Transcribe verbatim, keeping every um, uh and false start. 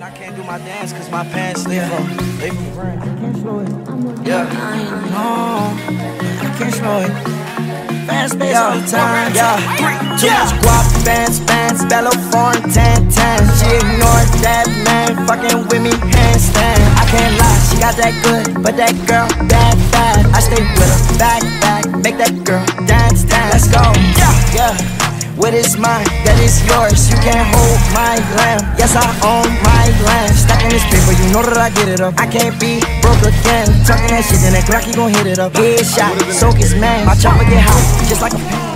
And I can't do my dance because my pants live from, they from brand. I can't slow it. Yeah. No, I can't slow it. Fast pace all the time. Yeah. Too much guap, fans, fans, bellow, foreign, tan, tan. She ignored that man, fucking with me, handstand. I can't lie, she got that good, but that girl, bad, bad. I stay with her, back, back, make that girl dance, dance. Let's go. Yeah, yeah. What is mine, that is yours, you can't hold my lamb. Yes, I own my lamb. Stacking this paper, you know that I get it up. I can't be broke again. Talking that shit, then that Glocky gon' hit it up. Headshot, soak his man. My chopper get hot, just like a